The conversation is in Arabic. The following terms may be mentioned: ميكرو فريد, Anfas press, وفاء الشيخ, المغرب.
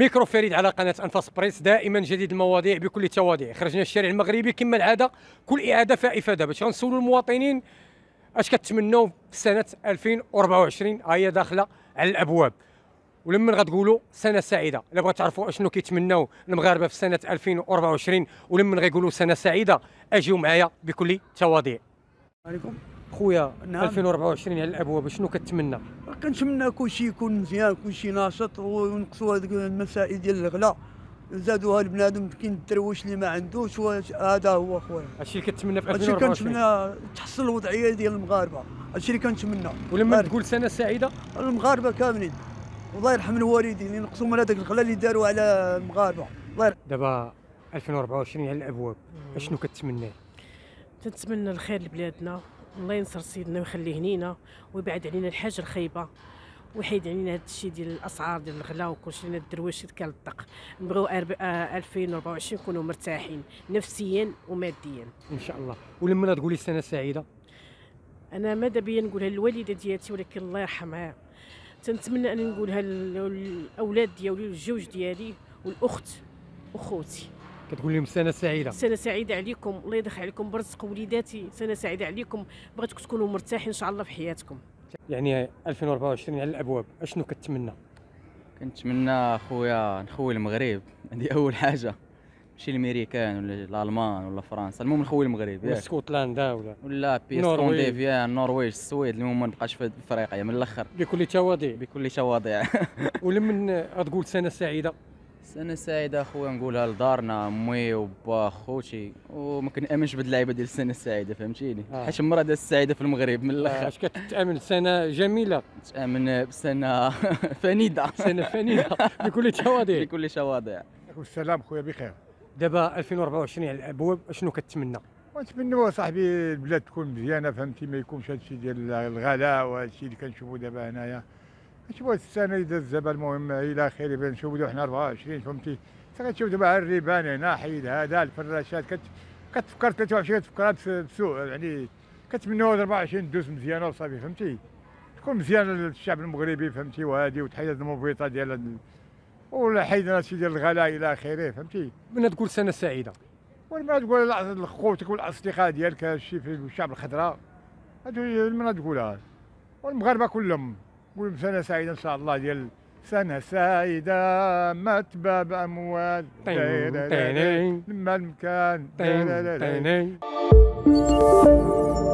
ميكرو فريد على قناة أنفاس بريس، دائما جديد المواضيع بكل التواضيع. خرجنا الشارع المغربي كما العادة، كل إعادة فإفادة باش غنسولوا المواطنين اش كتمنوا في سنة 2024 هي داخلة على الأبواب، ولما غتقولوا سنة سعيدة. إلا بغيتوا تعرفوا اشنو كيتمنوا المغاربة في سنة 2024 ولما غيقولوا سنة سعيدة، أجيو معايا بكل التواضيع. عليكم خويا، نعم 2024 على الابواب شنو كتمنى؟ كنتمنى كلشي يكون مزيان، كلشي ناشط، ونقصوا هذوك المسائل ديال الغلا، زادوها لبنادم كاين الدرويش اللي ما عندوش. هذا هو خويا هادشي اللي كتمنى في 2024. هادشي كنتمنى تحصل الوضعيه ديال المغاربه، هادشي اللي كنتمنى. ولما تقول سنه سعيده المغاربه كاملين، والله يرحم الوالدين، ينقصوا من هذاك الغلا اللي داروا على المغاربه. الله يرحم. دابا 2024 على الابواب اشنو كتمنى؟ كنتمنى الخير لبلادنا، الله ينصر سيدنا ويخليه لينا ويبعد علينا الحاجه الخايبه ويحيد علينا هذا الشيء ديال الاسعار ديال الغلا وكلشي. لنا الدرويش كان الطق، نبغيو 2024 نكونوا مرتاحين نفسيا وماديا ان شاء الله. ولما تقولي سنه سعيده، انا ماذا بيا نقولها للوالده ديالتي، ولكن الله يرحمها. تنتمنى ان نقولها للاولاد ديالي والجوج ديالي والاخت وخوتي، كتقول لهم سنة سعيدة. سنة سعيدة عليكم، الله يدخل عليكم برزق وليداتي، سنة سعيدة عليكم، بغيتكم تكونوا مرتاحين إن شاء الله في حياتكم. يعني 2024 على الأبواب أشنو كتمنى؟ كنتمنى خويا نخوي المغرب، هذه أول حاجة، ماشي الميريكان ولا الألمان ولا فرنسا، المهم نخوي المغرب. ولا اسكتلندا ولا اسكندنافيا، النرويج، السويد، المهم ما نبقاش في إفريقيا من الآخر. بكل تواضيع. بكل تواضيع. ولمن تقول سنة سعيدة؟ سنة سعيدة خويا نقولها لدارنا، امي وبا خوتي، وما كنامنش بهاد اللعيبه ديال السنة السعيدة، فهمتيني؟ حيت مرة داز السعيدة في المغرب من الاخر. اش كتامن؟ سنة جميلة، كتامن بسنة فنيدة. سنة فنيدة بكل تواضيع. بكل تواضيع. عليكم السلام خويا، بخير. دابا 2024 على الابواب شنو كتمنى؟ كنتمنوا صاحبي البلاد تكون مزيانة، فهمتي، ما يكونش هادشي ديال الغلاء وهادشي اللي كنشوفو دابا هنايا. كتشوف هاد السنه اللي دازت دابا، المهم الى اخره، كنشوفوا دابا حنا 24 فهمتي، كتشوف دابا الريبان هنا، حيد هذا، الفراشات، كتفكر 23 كتفكر بسوء، يعني كتمنوا 24 دوز مزيانه وصافي، فهمتي، تكون مزيانه للشعب المغربي، فهمتي، وهادي، وتحيد المبيطه ديال ولا حيدنا شي ديال الغلاء الى اخره، فهمتي. من تقول سنه سعيده، ومن تقول خوتك والاصدقاء ديالك، هادشي في الشعب الخضراء، هادو من تقولها، والمغاربه كلهم نقول سنة سعيدة إن شاء الله. ديال سنة سعيدة متباب أموال لما المكان.